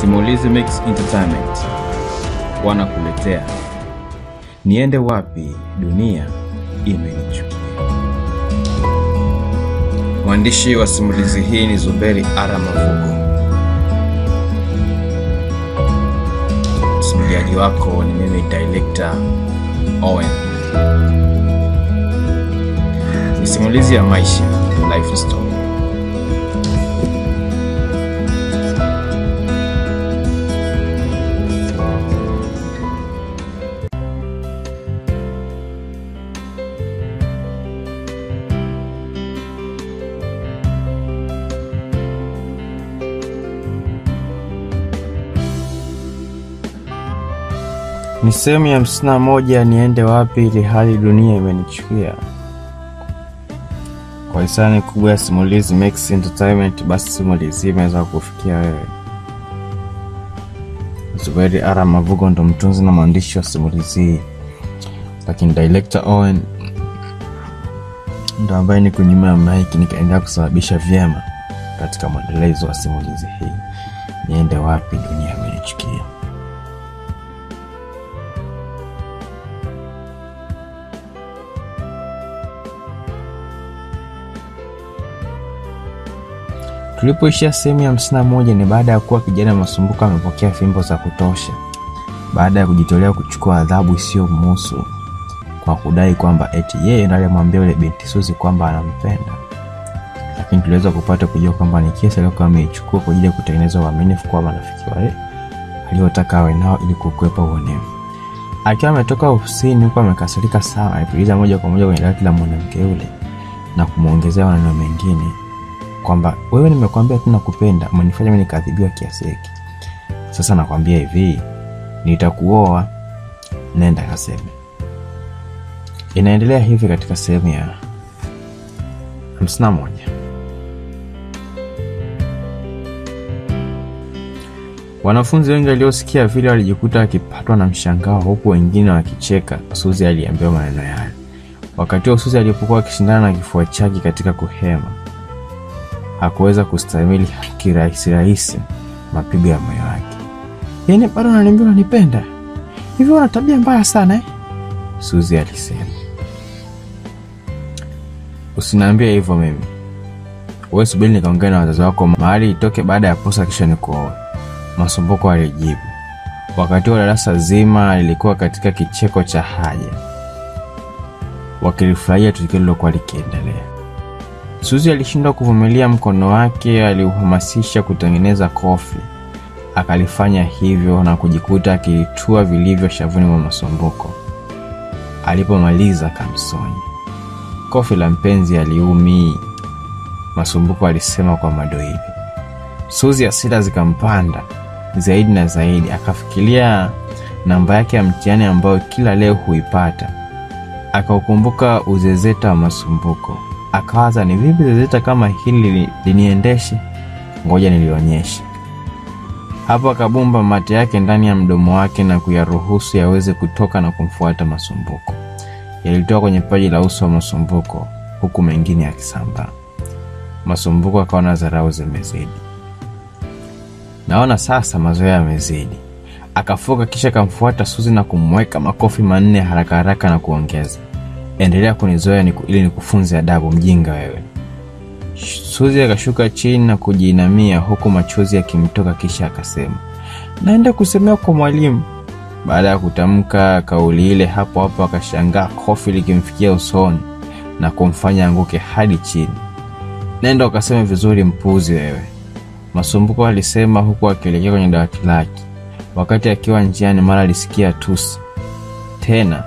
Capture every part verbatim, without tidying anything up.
Simulizi Mix Entertainment wanakuletea Niende Wapi Dunia Imenichukua. Mwandishi wa simulizi hii ni Zuberi Arama Fugu. Msimuliaji wako ni mimi Director Owen. Ni simulizi ya maisha, life story. Ni sehemu ya hamsini na moja, niende wapi ili hali dunia imenichukia. Kwa hisani kubwa ya Simulizi Mix Entertainment, basi simulizi imeweza kufikia wewe. Zuberi Arama Fugu ndo mtunzi na mwandishi wa simulizi, lakini Director Owen ndo ambaye ni kunyuma ya maiki nikaenda kusababisha vyema katika mwendelezo wa simulizi hii Niende Wapi Dunia Imenichukia. Tulipoishia sehemu ya hamsini na moja ni baada ya kuwa kijana Masumbuka amepokea fimbo za kutosha baada ya kujitolea kuchukua adhabu isiyomhusu kwa kudai kwamba eti yeye ndiye alimwambia yule binti Suzi kwamba anampenda. Lakini tuliweza kupata kujua kwamba ni kesi aliyokuwa ameichukua kwa ajili ya kutengeneza uaminifu kwa marafiki wake aliyotaka awe nao ili kukwepa uonevu. Akiwa ametoka ofisini huko amekasirika sana, alipuliza moja kwa moja kwenye dawati la mwanamke yule na kumuongezea maneno mengine kwamba wewe nimekuambia tunakupenda, umenifanya mimi nikaadhibiwa kiasi hiki. Sasa nakwambia hivi, nitakuoa, nenda kaseme. Inaendelea hivi katika sehemu ya hamsini na moja. Wanafunzi wengi waliosikia vile walijikuta wakipatwa na mshangao huku wengine wakicheka Suzi aliambiwa maneno yale. Wakati huo Suzi alipokuwa akishindana na kifua chake katika kuhema, hakuweza kustahimili kirahisi rahisi mapigo ya moyo wake. Yaani bado ananiambia unanipenda? Hivi una tabia mbaya sana eh? Suzi alisema. Usiniambie hivyo mimi. Wewe subiri nikaongea na wazazi wako mahali itoke baada ya posa kisha nikuoa. Masumbuko alijibu. Wakati wa darasa zima lilikuwa katika kicheko cha haja, wakilifurahia tukio lilokuwa likiendelea. Suzi alishindwa kuvumilia, mkono wake aliuhamasisha kutengeneza kofi. Akalifanya hivyo na kujikuta akitua vilivyo shavuni mwa Masumbuko. Alipomaliza kamsoni kofi la mpenzi aliumi, Masumbuko alisema kwa madoido. Suzi hasira zikampanda zaidi na zaidi, akafikiria namba yake ya mtihani ambayo kila leo huipata. Akaukumbuka uzezeta wa Masumbuko. Akawaza ni vipi zezeta kama hili liniendeshe, ngoja nilionyeshe. Hapo akabumba mate yake ndani ya mdomo wake na kuyaruhusu yaweze kutoka na kumfuata Masumbuko. Yalitoka kwenye paji la uso wa Masumbuko huku mengine yakisambaa. Masumbuko akaona dharau zimezidi. Naona sasa mazoea yamezidi. Akafoka kisha kamfuata Suzi na kumweka makofi manne haraka haraka na kuongeza, endelea kunizoea ni ili nikufunze adabu, mjinga wewe. Suzi akashuka chini na kujiinamia huku machozi yakimtoka kisha akasema, naenda kusemea kwa mwalimu. Baada ya kutamka kauli ile hapo hapo akashangaa kofi likimfikia usoni na kumfanya anguke hadi chini. Nenda ukaseme vizuri mpuzi wewe, Masumbuko alisema huku akielekea kwenye dawati lake. Wakati akiwa njiani mara alisikia tusi tena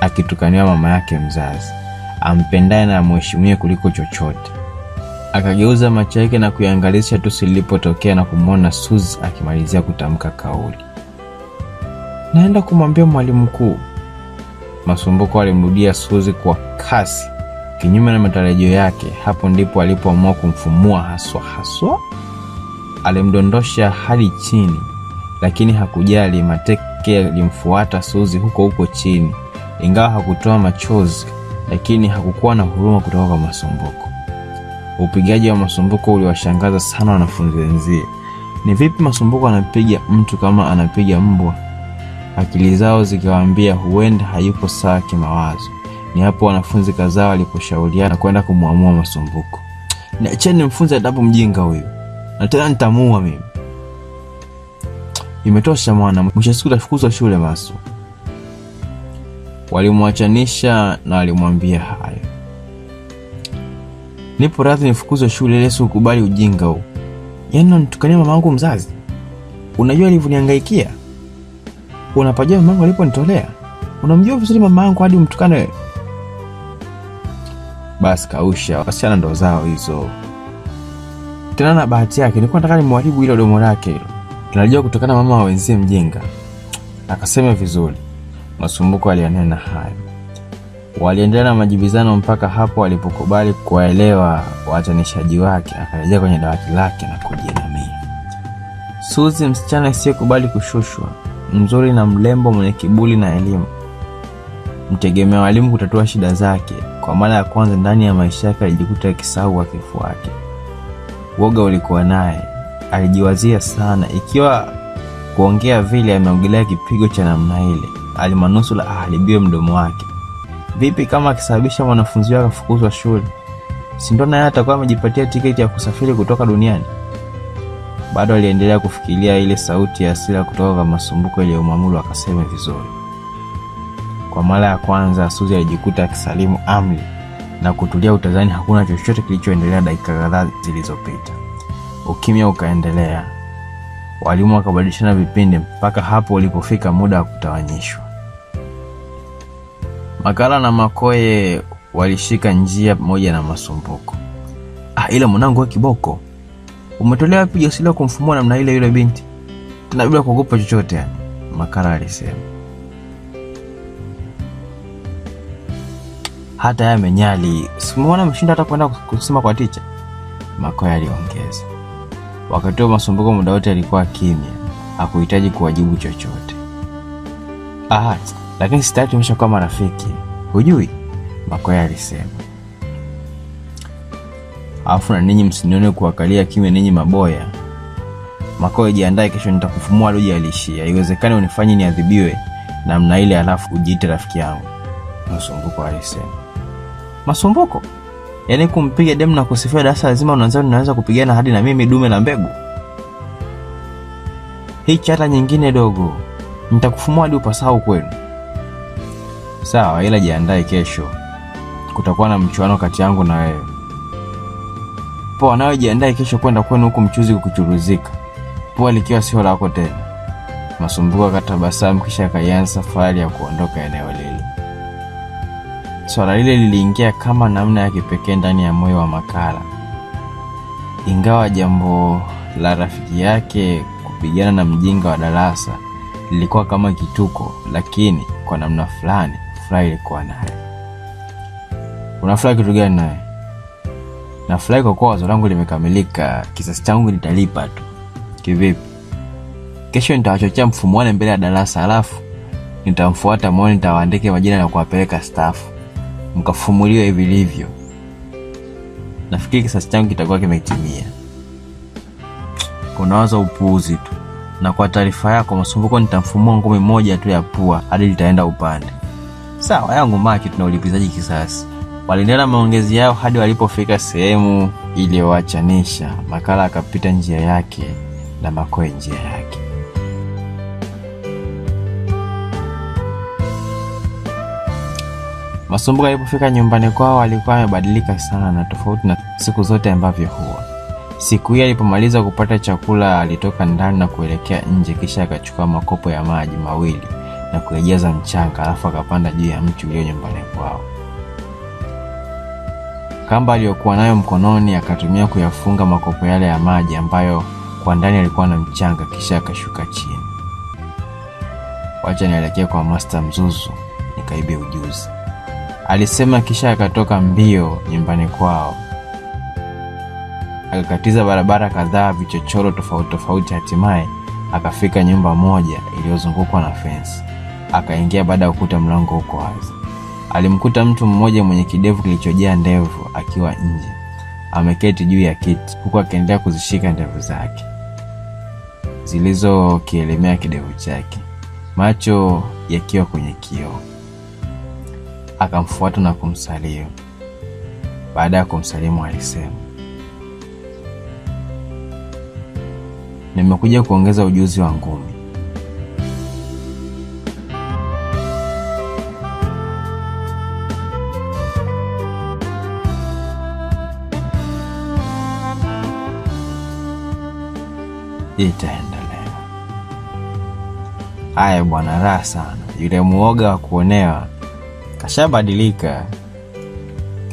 akitukania mama yake mzazi, ampendaye na mheshimiwe kuliko chochote. Akageuza macho yake na kuiangalisha tusi lilipotokea na kumwona Suzi akimalizia kutamka kauli, naenda kumwambia mwalimu mkuu. Masumbuko alimrudia Suzi kwa kasi kinyume na matarajio yake. Hapo ndipo alipoamua kumfumua haswa haswa. Alimdondosha hadi chini, lakini hakujali. Mateke yalimfuata Suzi huko huko chini. Ingawa hakutoa machozi, lakini hakukuwa na huruma kutoka kwa Masumbuko. Upigaji wa Masumbuko uliwashangaza sana wanafunzi wenzie. Ni vipi Masumbuko anapiga mtu kama anapiga mbwa? Akili zao zikiwaambia huenda hayupo sawa kimawazo. Ni hapo wanafunzi kadhaa waliposhauriana kwenda kumwamua Masumbuko. Niacheni mfunze adabu mjinga huyu. Na tena nitamuua mimi. Imetosha mwana, mwisho siku tafukuzwa shule Masu. Walimwachanisha na walimwambia hayo. Nipo radhi nifukuzwe shule ile, sikubali ujinga huu. Yaani nitukania mama yangu mzazi. Unajua alivyoniangaikia? Unapajua mama yangu aliponitolea? Unamjua vizuri mama yangu hadi umtukane wewe? Bas kausha, wasichana ndo zao hizo. Tena na bahati yake nilikuwa nataka nimwaribu ile domo lake hilo. Tunajua kutokana mama wa wenzie mjenga. Akasema vizuri. Masumbuko alianena hayo. Waliendelea na majibizano mpaka hapo walipokubali kuelewa waachanishaji wake. Akarejea kwenye dawati lake na kujiinamia. Suzi, msichana asiyekubali kushushwa, mzuri na mlembo, mwenye kiburi na elimu. Mtegemea walimu kutatua shida zake. Kwa mara ya kwanza ndani ya maisha yake alijikuta akisahau wakifu wake. Woga ulikuwa naye. Alijiwazia sana ikiwa kuongea vile ameongelea kipigo cha namna ile. Alimanusula aharibiwe mdomo wake. Vipi kama akisababisha wanafunzi wake kufukuzwa shule? Si ndo naye atakuwa amejipatia tiketi ya kusafiri kutoka duniani? Bado aliendelea kufikiria ile sauti ya hasira kutoka kwa Masumbuko iliyomwamuru akaseme vizuri. Kwa mara ya kwanza Suzi alijikuta akisalimu amri na kutulia utazani hakuna chochote kilichoendelea dakika kadhaa zilizopita. Ukimya ukaendelea. Walimu wakabadilishana vipindi mpaka hapo walipofika muda wa kutawanyishwa. Makala na Makoye walishika njia pamoja na Masumbuko. Ah, ile mwanangu wa kiboko. Umetolea wapi asili kumfumua namna ile yule binti? Na bila kuogopa chochote yani. Makala alisema. Hata yeye amenyali. Simuona mshinda hata kwenda kusema kwa teacher. Makoye aliongeza. Wakati wa Masumbuko muda wote alikuwa kimya, hakuhitaji kuwajibu chochote. Aha, lakini sitaki tumesha kama rafiki. Hujui? Makoya alisema. Alafu na ninyi msinione kuangalia kimya ninyi maboya. Makoya, jiandae kesho nitakufumua aluje alishia. Haiwezekani unifanye niadhibiwe namna ile alafu ujiite rafiki yangu. Masumbuko alisema. Masumbuko? Yaani kumpiga demu na kusifia darasa lazima unaanza unaweza kupigana hadi na mimi dume la mbegu. Hii chata nyingine dogo. Nitakufumua hadi upasahau kwenu. Sawa, ila jiandae kesho. Kutakuwa na mchuano kati yangu na wewe. Poa, nawe jiandae kesho kwenda kwenu huko mchuzi kukuchuruzika. Poa likiwa sio lako tena. Masumbuko akatabasamu kisha akaanza safari ya kuondoka eneo lile. Swala lile liliingia kama namna ya kipekee ndani ya moyo wa Makala. Ingawa jambo la rafiki yake kupigana na mjinga wa darasa lilikuwa kama kituko, lakini kwa namna fulani furaha ilikuwa naye. Unafurahi kitu gani naye? Nafurahi kwa kuwa wazo langu limekamilika, kisasi changu nitalipa tu. Kivipi? Kesho nitawachochea mfumuane mbele ya darasa alafu nitamfuata mwone, nitawaandike majina na kuwapeleka staff. Mkafumuliwa hivi vilivyo. Nafikiri kisasi changu kitakuwa kimetimia. Kuna wazo upuuzi tu. Na kwa taarifa yako Masumbuko, nitamfumua ngumi moja tu ya pua hadi litaenda upande. Sawa yangu maki, tunaulipizaji kisasi. Waliendelea maongezi yao hadi walipofika sehemu iliyowachanisha. Makala akapita njia yake na Makoe njia yake. Masumbuko alipofika nyumbani kwao alikuwa amebadilika sana, na tofauti na siku zote ambavyo huwa. Siku hiyo alipomaliza kupata chakula alitoka ndani na kuelekea nje, kisha akachukua makopo ya maji mawili na kujaza mchanga, alafu akapanda juu ya mti ulio nyumbani kwao. Kamba aliyokuwa nayo mkononi akatumia kuyafunga makopo yale ya maji ambayo kwa ndani alikuwa na mchanga, kisha akashuka chini. Wacha nielekee kwa Master Mzuzu nikaibe ujuzi, alisema, kisha akatoka mbio nyumbani kwao. Akakatiza barabara kadhaa, vichochoro tofauti tofauti, hatimaye akafika nyumba moja iliyozungukwa na fence. Akaingia baada ya kukuta mlango uko wazi. Alimkuta mtu mmoja mwenye kidevu kilichojaa ndevu akiwa nje. Ameketi juu ya kiti huku akiendelea kuzishika ndevu zake. zilizo kielemea kidevu chake, macho yakiwa kwenye kioo. Akamfuata na kumsalia. Baada ya kumsalimu alisema, nimekuja kuongeza ujuzi wa ngumi. Itaendelea. Haya bwana, raha sana. Yule muoga wa kuonewa kashabadilika.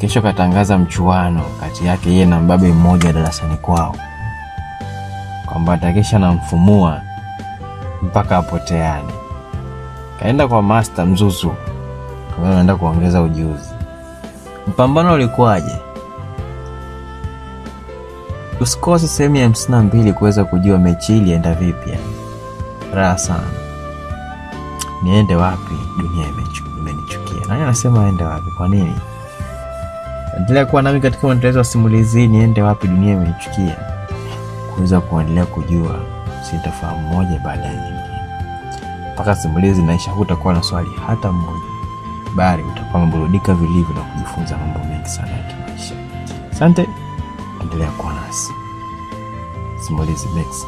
Kesho katangaza mchuano kati yake yeye na mbabe mmoja darasani kwao, kwamba atakesha na mfumua mpaka apoteane. Kaenda kwa master Mzuzu, kama anaenda kuongeza ujuzi. Mpambano ulikuwaje? Usikose sehemu ya hamsini na mbili kuweza kujua mechi ilienda vipi. Raha sana. Niende wapi? Dunia imenichukia. Nani anasema aende wapi? Kwa nini? Endelea kuwa nami katika mwendelezo wa simulizi Niende Wapi Dunia Imenichukia, kuweza kuendelea kujua sitafahamu moja baada ya nyingine mpaka simulizi naisha. Hutakuwa na swali hata moja, bali utakuwa mburudika vilivyo na kujifunza mambo mengi sana ya kimaisha. Asante, endelea kuwa nasi. Simulizi Mix.